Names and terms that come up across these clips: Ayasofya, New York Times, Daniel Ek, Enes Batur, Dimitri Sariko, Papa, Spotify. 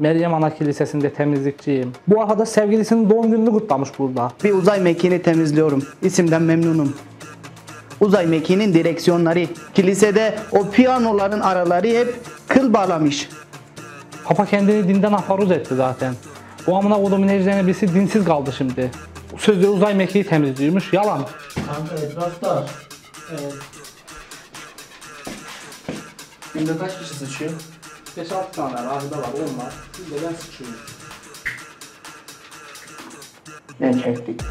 Meryem Ana Kilisesi'nde temizlikçiyim. Bu arada sevgilisinin doğum gününü kutlamış burada. Bir uzay mekiğini temizliyorum. İsimden memnunum. Uzay mekiğinin direksiyonları, kilisede o piyanoların araları hep kıl bağlamış. Papa kendini dinden afaruz etti zaten. O amına kodumun eczenebisi dinsiz kaldı şimdi. Sözde uzay mekiği temizliyormuş, yalan. Evet, raftar. Evet. Günde kaç kişi sıçıyor? 5-6 tane rahide var, 10 var. Biz de ben sıçıyorum. Ne çektik ya?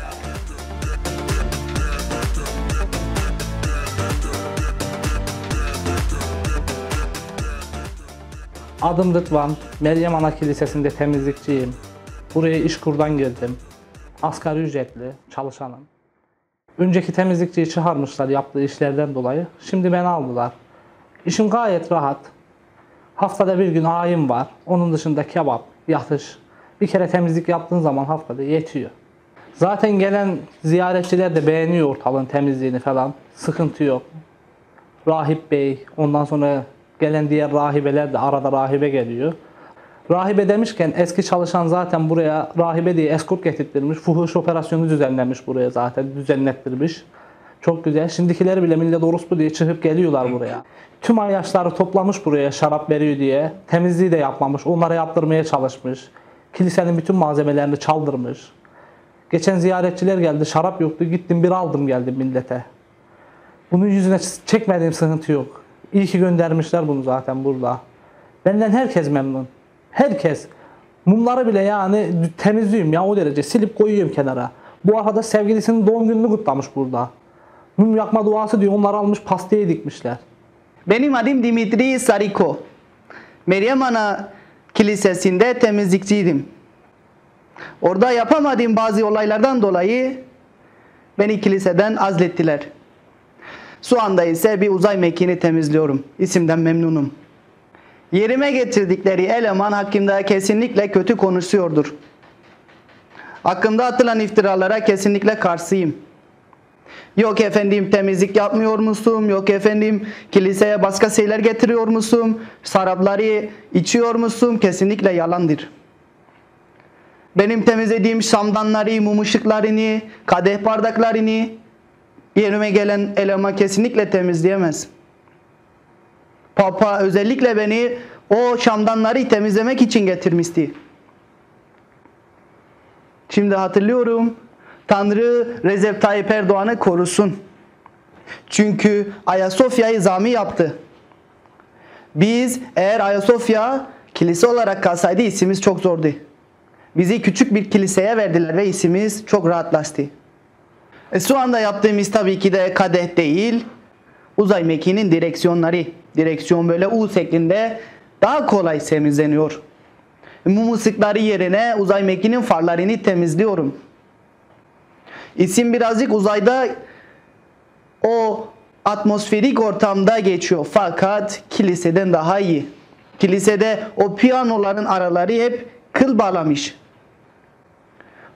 Adım Rıdvan, Meryem Ana Kilisesi'nde temizlikçiyim. Buraya İşkur'dan girdim. Asgari ücretli, çalışanım. Önceki temizlikçiyi çıkarmışlar yaptığı işlerden dolayı. Şimdi beni aldılar. İşim gayet rahat. Haftada bir gün ayim var. Onun dışında kebap, yatış. Bir kere temizlik yaptığın zaman haftada yetiyor. Zaten gelen ziyaretçiler de beğeniyor ortalığın temizliğini falan. Sıkıntı yok. Rahip Bey, ondan sonra gelen diğer rahibeler de arada rahibe geliyor. Rahibe demişken eski çalışan zaten buraya rahibe diye eskort getirtmiş. Fuhuş operasyonu düzenlemiş buraya zaten. Düzenlettirmiş. Çok güzel. Şimdikileri bile millet orospu diye çıkıp geliyorlar buraya. Tüm ayyaşları toplamış buraya şarap veriyor diye. Temizliği de yapmamış. Onlara yaptırmaya çalışmış. Kilisenin bütün malzemelerini çaldırmış. Geçen ziyaretçiler geldi. Şarap yoktu. Gittim bir aldım geldim millete. Bunun yüzüne çekmediğim sıkıntı yok. İyi ki göndermişler bunu zaten burada. Benden herkes memnun. Herkes. Mumları bile yani temizliyorum ya o derece. Silip koyuyorum kenara. Bu arada sevgilisinin doğum gününü kutlamış burada. Mum yakma duası diyor. Onları almış pastaya dikmişler. Benim adım Dimitri Sariko. Meryem Ana Kilisesi'nde temizlikçiydim. Orada yapamadığım bazı olaylardan dolayı beni kiliseden azlettiler. Şu anda ise bir uzay mekiğini temizliyorum. İsimden memnunum. Yerime getirdikleri eleman hakkımda kesinlikle kötü konuşuyordur. Hakkımda atılan iftiralara kesinlikle karşıyım. Yok efendim temizlik yapmıyor musun? Yok efendim kiliseye başka şeyler getiriyor musun? Şarapları içiyor musun? Kesinlikle yalandır. Benim temizlediğim şamdanları, mum ışıklarını, kadeh bardaklarını yerime gelen eleman kesinlikle temizleyemez. Papa özellikle beni o şamdanları temizlemek için getirmişti. Şimdi hatırlıyorum. Tanrı Recep Tayyip Erdoğan'ı korusun. Çünkü Ayasofya'yı zami yaptı. Biz eğer Ayasofya kilise olarak kalsaydı işimiz çok zordu. Bizi küçük bir kiliseye verdiler ve işimiz çok rahatlaştı. Şu anda yaptığımız tabii ki de kadeh değil, uzay mekiğinin direksiyonları. Direksiyon böyle U şeklinde daha kolay temizleniyor. Mum ışıkları yerine uzay mekiğinin farlarını temizliyorum. İsim birazcık uzayda o atmosferik ortamda geçiyor. Fakat kiliseden daha iyi. Kilisede o piyanoların araları hep kıl bağlamış.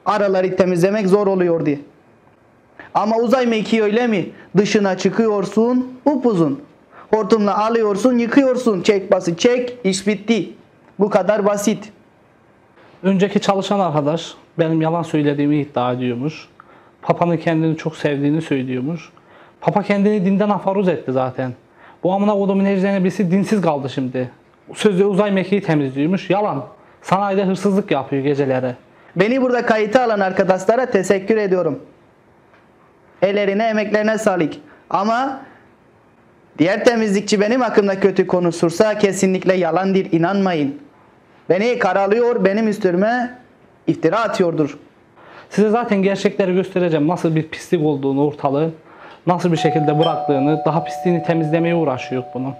Araları temizlemek zor oluyor diye. Ama uzay mekiği öyle mi? Dışına çıkıyorsun, upuzun. Hortumla alıyorsun, yıkıyorsun. Çek bası çek, iş bitti. Bu kadar basit. Önceki çalışan arkadaş benim yalan söylediğimi iddia ediyormuş. Papa'nın kendini çok sevdiğini söylüyormuş. Papa kendini dinden afaruz etti zaten. Bu amına kodumun eczenebisi dinsiz kaldı şimdi. Sözde uzay mekiği temizliyormuş. Yalan. Sanayide hırsızlık yapıyor geceleri. Beni burada kayıta alan arkadaşlara teşekkür ediyorum. Ellerine, emeklerine sağlık. Ama diğer temizlikçi benim hakkımda kötü konuşursa kesinlikle yalandır, inanmayın. Beni karalıyor, benim üstüme iftira atıyordur. Size zaten gerçekleri göstereceğim. Nasıl bir pislik olduğunu, ortalığı nasıl bir şekilde bıraktığını, daha pisliğini temizlemeye uğraşıyor bunu.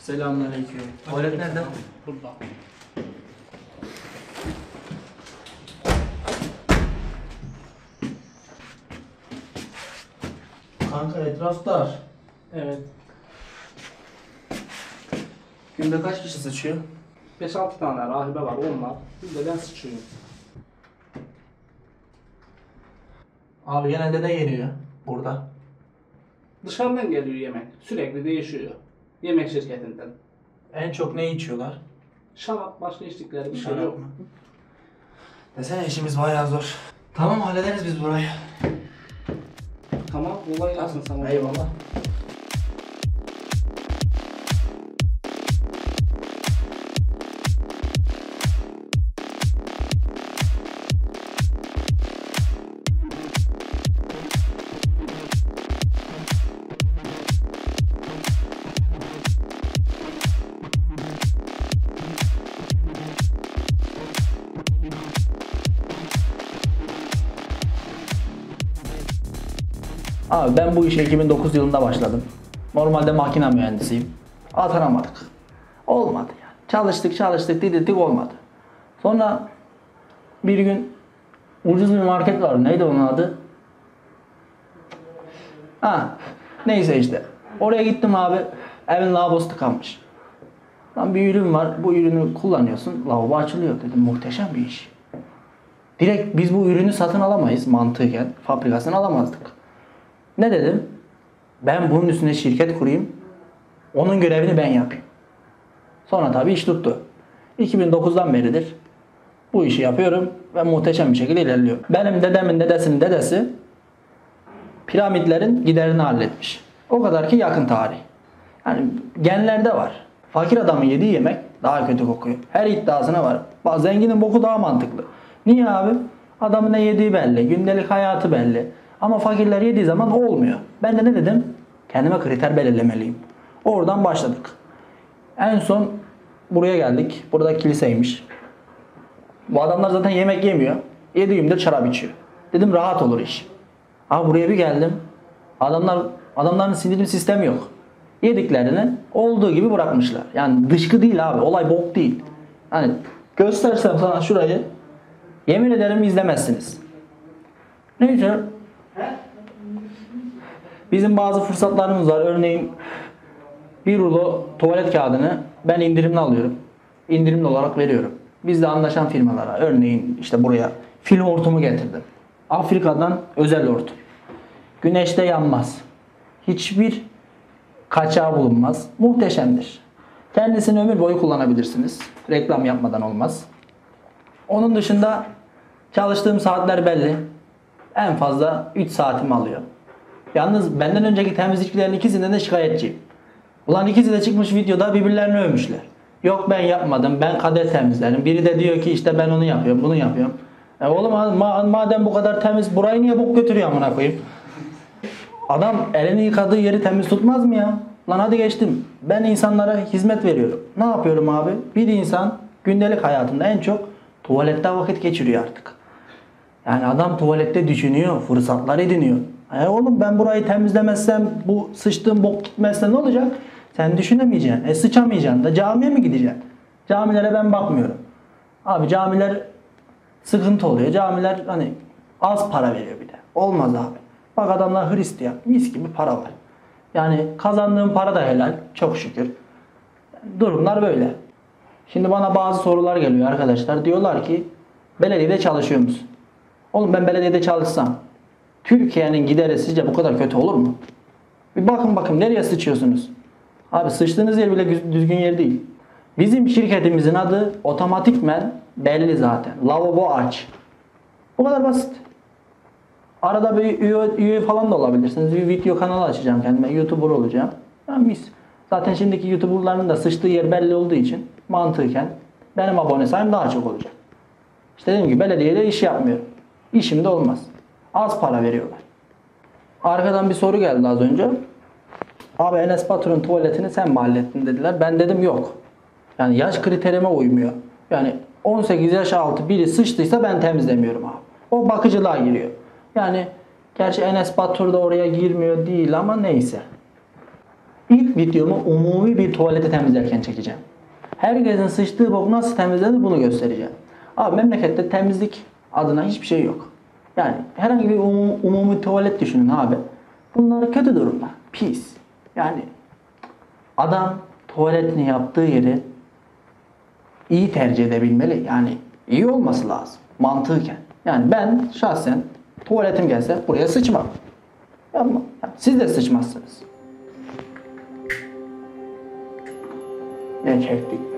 Selamünaleyküm. Tuvalet nerede? Burada. Kanka etraf dar. Evet. Günde kaç kişi sıçıyor? 5-6 tane rahibe var, onlar. Biz de ben sıçıyorum. Abi genelde ne yeniyor burada? Dışarıdan geliyor yemek. Sürekli değişiyor. Yemek şirketinden. En çok ne içiyorlar? Şarap, başka içtikleri bir şey yok mu? Desene işimiz bayağı zor. Tamam, hallederiz biz burayı. Tamam, kolay gelsin sana. Eyvallah. Abi ben bu işe 2009 yılında başladım. Normalde makine mühendisiyim. Atanamadık. Olmadı yani. Çalıştık didettik olmadı. Sonra bir gün ucuz bir market var. Neydi onun adı? Ha, neyse işte. Oraya gittim abi. Evin lavabosu tıkanmış. Lan bir ürün var. Bu ürünü kullanıyorsun. Lavabo açılıyor dedim. Muhteşem bir iş. Direkt biz bu ürünü satın alamayız mantıken. Fabrikasını alamazdık. Ne dedim? Ben bunun üstüne şirket kurayım. Onun görevini ben yapayım. Sonra tabii iş tuttu. 2009'dan beridir bu işi yapıyorum ve muhteşem bir şekilde ilerliyor. Benim dedemin dedesinin dedesi piramitlerin giderini halletmiş. O kadar ki yakın tarih. Yani genlerde var. Fakir adamın yediği yemek daha kötü kokuyor. Her iddiasına var. Zenginin boku daha mantıklı. Niye abi? Adamın ne yediği belli. Gündelik hayatı belli. Ama fakirler yediği zaman olmuyor. Ben de ne dedim? Kendime kriter belirlemeliyim. Oradan başladık. En son buraya geldik. Burada kiliseymiş. Bu adamlar zaten yemek yemiyor. Yediğimde şarap içiyor. Dedim rahat olur iş. Abi buraya bir geldim. Adamların sindirim sistemi yok. Yediklerini olduğu gibi bırakmışlar. Yani dışkı değil abi. Olay bok değil. Hani göstersem sana şurayı, yemin ederim izlemezsiniz. Neyse. Bizim bazı fırsatlarımız var. Örneğin bir rulo tuvalet kağıdını ben indirimli alıyorum. İndirimli olarak veriyorum. Bizde anlaşan firmalara. Örneğin işte buraya fil hortumu getirdim. Afrika'dan özel hortum. Güneşte yanmaz. Hiçbir kaçağı bulunmaz. Muhteşemdir. Kendisini ömür boyu kullanabilirsiniz. Reklam yapmadan olmaz. Onun dışında çalıştığım saatler belli. En fazla 3 saatimi alıyor. Yalnız benden önceki temizlikçilerin ikisinden de şikayetçiyim. Ulan ikisi de çıkmış videoda birbirlerini övmüşler. Yok ben yapmadım, ben kadeh temizlerim. Biri de diyor ki işte ben onu yapıyorum, bunu yapıyorum. Oğlum madem bu kadar temiz, burayı niye bok götürüyor amına koyayım? Adam elini yıkadığı yeri temiz tutmaz mı ya? Lan hadi geçtim. Ben insanlara hizmet veriyorum. Ne yapıyorum abi? Bir insan gündelik hayatında en çok tuvalette vakit geçiriyor artık. Yani adam tuvalette düşünüyor, fırsatlar ediniyor. Oğlum ben burayı temizlemezsem, bu sıçtığım bok gitmezse ne olacak? Sen düşünemeyeceksin. Sıçamayacaksın da camiye mi gideceksin? Camilere ben bakmıyorum. Abi camiler sıkıntı oluyor. Camiler hani az para veriyor bir de. Olmaz abi. Bak adamlar Hristiyan. Mis gibi para var. Yani kazandığım para da helal. Çok şükür. Durumlar böyle. Şimdi bana bazı sorular geliyor arkadaşlar. Diyorlar ki belediyede çalışıyor musun? Oğlum ben belediyede çalışsam Türkiye'nin gideri sizce bu kadar kötü olur mu? Bir bakın nereye sıçıyorsunuz? Abi sıçtığınız yer bile düzgün yer değil. Bizim şirketimizin adı otomatikmen belli zaten. Lavabo aç. Bu kadar basit. Arada bir üye falan da olabilirsiniz. Bir video kanalı açacağım kendime. YouTuber olacağım. Yani mis. Zaten şimdiki YouTuber'ların da sıçtığı yer belli olduğu için mantıken benim abone sayım daha çok olacak. İşte dediğim gibi belediyede iş yapmıyorum. İşim de olmaz. Az para veriyorlar. Arkadan bir soru geldi az önce. Abi Enes Batur'un tuvaletini sen mi hallettin dediler. Ben dedim yok. Yani yaş kriterime uymuyor. Yani 18 yaş altı biri sıçtıysa ben temizlemiyorum abi. O bakıcılığa giriyor. Yani gerçi Enes Batur da oraya girmiyor değil ama neyse. İlk videomu umumi bir tuvaleti temizlerken çekeceğim. Herkesin sıçtığı bok nasıl temizlenir bunu göstereceğim. Abi memlekette temizlik adına hiçbir şey yok. Yani herhangi bir umumi tuvalet düşünün abi. Bunlar kötü durumda. Pis. Yani adam tuvaletini yaptığı yeri iyi tercih edebilmeli. Yani iyi olması lazım. Mantıken. Yani ben şahsen Tuvaletim gelse buraya sıçmam. Yapma. Siz de sıçmazsınız. Erkeklik.